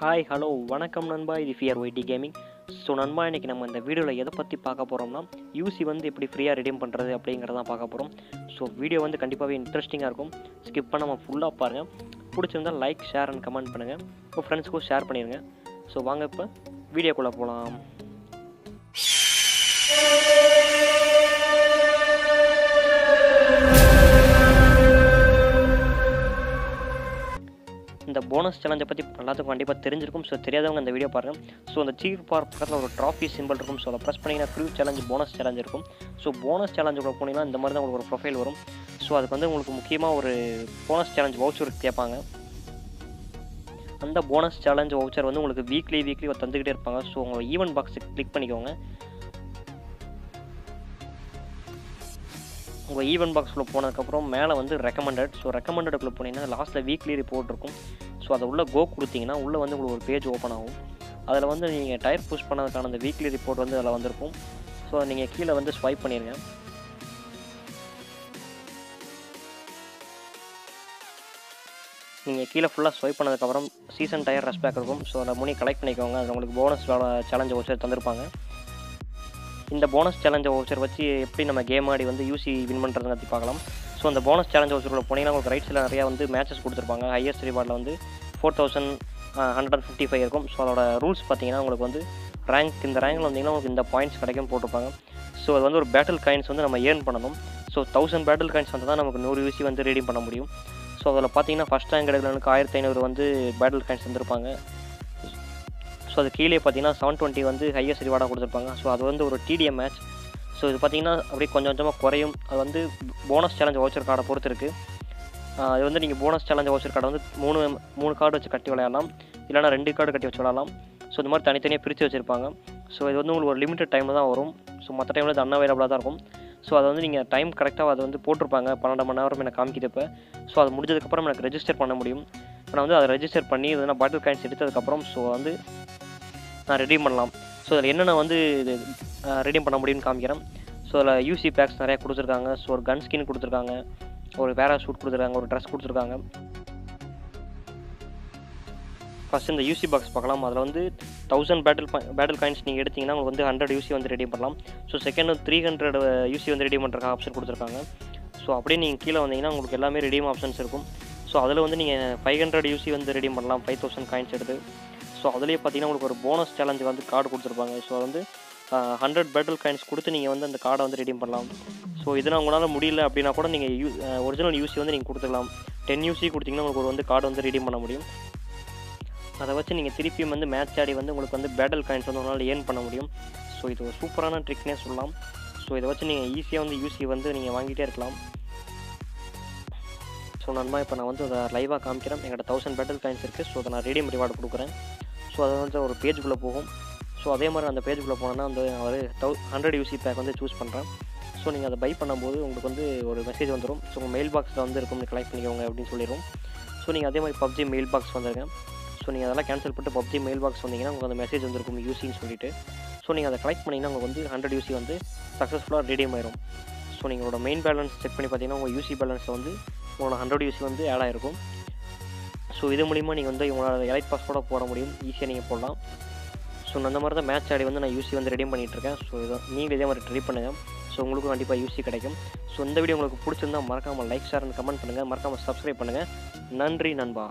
Hi, hello, welcome Nanba, இது Fear YT Gaming. So Nanba, இன்னைக்கு நம்ம இந்த வீடியோல எதை பத்தி பார்க்க போறோம்னா UC வந்து எப்படி ஃப்ரீயா ரெடீம் பண்றது அப்படிங்கறத தான் பார்க்க போறோம். சோ வீடியோ வந்து கண்டிப்பாவே இன்ட்ரஸ்டிங்கா இருக்கும். ஸ்கிப் பண்ணாம ஃபுல்லா பாருங்க. பிடிச்சிருந்தா லைக், ஷேர் and கமெண்ட் பண்ணுங்க. உங்க फ्रेंड्सக்கு ஷேர் பண்ணிருங்க. சோ வாங்க இப்ப வீடியோக்குள்ள போலாம். The bonus challenge பத்தி எல்லாத்துக்கும் கண்டிப்பா தெரிஞ்சிருக்கும் சோ தெரியாதவங்க இந்த வீடியோ பாருங்க சோ அந்த சீர் பார் பக்கத்துல ஒரு ட்ராஃபி சிம்பல் இருக்கும் சோ அத பிரஸ் பண்ணீங்கன்னா ப்ரூவ் challenge bonus challenge இருக்கும் சோ bonus challenge குள்ள போனீங்கன்னா இந்த மாதிரி தான் உங்களுக்கு ஒரு ப்ரொஃபைல் வரும் சோ அதுக்கு வந்து உங்களுக்கு முக்கியமா ஒரு bonus challenge voucher கேட்பாங்க அந்த bonus challenge voucher வந்து உங்களுக்கு weekly வந்துக்கிட்டே இருப்பாங்க சோ உங்க event box click பண்ணிக்கோங்க உங்க event box குள்ள போனதுக்கு அப்புறம் மேல வந்து recommended சோ recommended குள்ள போனீங்கன்னா லாஸ்ட்ல weekly report இருக்கும் So அது உள்ள go கொடுத்தீங்கன்னா உள்ள வந்து உங்களுக்கு ஒரு பேஜ் ஓபன் ஆகும். அதுல வந்து நீங்க டைப் push பண்ணதுக்கான அந்த வீக்லி ரிப்போர்ட் வந்து அதல வந்திருக்கும். சோ நீங்க கீழ வந்து ஸ்வைப் பண்ணிருங்க. நீங்க கீழ ஃபுல்லா ஸ்வைப் பண்ணதுக்கு அப்புறம் சீசன் டயர் ரஷ் பேக் இருக்கும். சோ அந்த மணி கலெக்ட் பண்ணிக்கோங்க. அது உங்களுக்கு போனஸ் challenge voucher தந்திருப்பாங்க. இந்த போனஸ் challenge voucher வச்சு எப்படி நம்ம கேம் ஆடி வந்து UC வின் பண்றதுன்னு பத்தி பார்க்கலாம். சோ அந்த போனஸ் challenge voucher உள்ள போனீங்கன்னா உங்களுக்கு ரைட்ஸ்ல நிறைய வந்து மேட்சஸ் கொடுத்திருப்பாங்க. ஹையஸ்ட் ரிவார்ட்ல வந்து 4155 இருக்கும். சோ அதோட ரூல்ஸ் பாத்தீங்கன்னா உங்களுக்கு வந்து ரேங்க் இந்த ரேங்க்ல வந்தீங்கன்னா உங்களுக்கு இந்த பாயிண்ட்ஸ் கிடைக்கும் போட்டுப்பாங்க. சோ அது வந்து ஒரு பேட்டில் காயின்ஸ் வந்து நம்ம earn பண்ணனும். சோ 1000 பேட்டில் காயின்ஸ் வந்தா நமக்கு 100 UC வந்து ரீடீம் பண்ண முடியும். சோ அதல பாத்தீங்கன்னா ஃபர்ஸ்ட் ரேங்க் எடுக்கிறவங்களுக்கு 1500 வந்து பேட்டில் காயின்ஸ் தந்திருப்பாங்க. சோ அது கீழே பாத்தீங்கன்னா 720 வந்து ஹையஸ்ட் ரிவார்டா கொடுத்திருப்பாங்க சோ அது வந்து ஒரு TDM மேட்ச் சோ இது பாத்தீங்கன்னா அப்படியே கொஞ்சம் கொஞ்சமா குறையும் அது வந்து போனஸ் challenge voucher கார்ட பொறுத்து இருக்கு இது வந்து நீங்க போனஸ் challenge voucher கார்ட வந்து மூணு கார்டு வச்சு கட்டி விளையாடலாம் இல்லனா ரெண்டு கார்டு கட்டி வச்சு விளையாடலாம் சோ இந்த மாதிரி தனித்தனியா பிரிச்சு வச்சிருப்பாங்க சோ இது வந்து உங்களுக்கு ஒரு லிமிட்டட் டைம்ல தான் வரும் சோ மத்த டைம்ல அது unavailable-ஆ தான் இருக்கும் சோ அது வந்து நீங்க டைம் கரெக்ட்டா அது வந்து போட்டுருப்பாங்க 12 மணி நேரம் எனக்கு காமிக்கிட்டப்ப சோ அது முடிஞ்சதுக்கு அப்புறம் எனக்கு ரெஜிஸ்டர் பண்ண முடியும் நான் வந்து அதை ரெஜிஸ்டர் பண்ணி இதுனா பாட்டில் காயின்ஸ் எடுத்ததுக்கு அப்புறம் சோ வந்து நான் ரெடீம் பண்ணலாம் சோ அதல என்னென்ன வந்து ரெடீம் பண்ண முடியும்னு காமிக்கிறேன் சோ அதல யூசி பேக்ஸ் நிறைய கொடுத்திருக்காங்க சோ ஒரு கன் ஸ்கின் கொடுத்திருக்காங்க ஒரு பாராசூட் கொடுத்திருக்காங்க ஒரு Dress கொடுத்திருக்காங்க ஃபர்ஸ்ட் இந்த யூசி பாக்ஸ் பார்க்கலாம் அதுல வந்து 1000 பேட்டில் காயின்ஸ் நீங்க எடுத்தீங்கன்னா உங்களுக்கு வந்து 100 UC வந்து ரெடீம் பண்ணலாம் சோ செகண்ட் 300 UC வந்து ரெடீம் பண்றதுக்கு ஆப்ஷன் கொடுத்திருக்காங்க சோ அப்படியே நீங்க கீழ வந்தீங்கன்னா உங்களுக்கு எல்லாமே ரெடீம் ஆப்ஷன்ஸ் இருக்கும் சோ அதல வந்து நீங்க 500 UC வந்து ரெடீம் பண்ணலாம் 5000 காயின்ஸ் எடுத்து சோ அதுலயே பாத்தீங்கன்னா உங்களுக்கு ஒரு போனஸ் challenge வந்து கார்டு கொடுத்திருப்பாங்க சோ வந்து 100 பேட்டில் காயின்ஸ் கொடுத்து நீங்க வந்து அந்த கார்டை வந்து ரெடீம் பண்ணலாம் சோ இதனால உங்களால முடியல அப்படினா கூட நீங்க ஒரிஜினல் UC வந்து நீங்க கொடுத்துக்கலாம் 10 UC கொடுத்தீங்கன்னா உங்களுக்கு ஒரு வந்து கார்டு வந்து ரெடீம் பண்ண முடியும் அத வச்சு நீங்க திருப்பி வந்து மேட்ச் ஆடி வந்து உங்களுக்கு வந்து பேட்டில் காயின்ஸ் வந்து உங்களால earn பண்ண முடியும் சோ இது ஒரு சூப்பரான ட்ரிக்னே சொல்லலாம் சோ இத வச்சு நீங்க ஈஸியா வந்து UC வந்து நீங்க வாங்கிட்டே இருக்கலாம் சோ நான்மா இப்ப நான் வந்து அத லைவா காமிக்கிறேன் என்கிட்ட 1000 பேட்டில் காயின்ஸ் இருக்கு சோ அத நான் ரெடீம் ரிவார்ட் கொடுக்கிறேன் சோ அது வந்து ஒரு பேஜ் குள்ள போகும் சோ அதே மாதிரி அந்த பேஜ் குள்ள போனா வந்து ஒரு 100 UC பேக் வந்து चूஸ் பண்றேன் சோ நீங்க அத பை பண்ணும்போது உங்களுக்கு வந்து ஒரு மெசேஜ் வந்துரும் சோ உங்க மெயில் பாக்ஸ்ல வந்து இருக்கும்னு கலெக்ட் பண்ணிக்கோங்க அப்படினு சொல்லிரும் சோ நீங்க அதே மாதிரி PUBG மெயில் பாக்ஸ் வந்திருக்கேன் சோ நீங்க அதெல்லாம் கேன்சல் பண்ணிட்டு PUBG மெயில் பாக்ஸ் வந்தீங்கன்னா உங்களுக்கு அந்த மெசேஜ் வந்திருக்கும் UC ன்னு சொல்லிட்டு சோ நீங்க அத கலெக்ட் பண்ணீங்கன்னா உங்களுக்கு வந்து 100 UC வந்து சக்சஸ்ஃபுல்லா ரெடீம் ஆயிடும் சோ நீங்களோட மெயின் பேலன்ஸ் செக் பண்ணி பாத்தீங்கன்னா உங்க UC பேலன்ஸ்ல வந்து உங்களுக்கு 100 UC வந்து ஆட் ஆயிருக்கும் சோ இது மூலமா நீங்க வந்து உங்களோட எலைட் பாஸ்வோட போட முடியும் ஈஸியா நீங்க போடலாம் சோ அந்த மாதிரி தான் மேட்ச் ஆடி வந்து நான் UC வந்து ரெடீம் பண்ணிட்டு இருக்கேன் சோ நீங்க இதே மாதிரி ட்ரை பண்ணுங்க சோ உங்களுக்கு கண்டிப்பா UC கிடைக்கும் சோ இந்த வீடியோ உங்களுக்கு பிடிச்சிருந்தா மறக்காம லைக் ஷேர் and கமெண்ட் பண்ணுங்க மறக்காம Subscribe பண்ணுங்க நன்றி நண்பா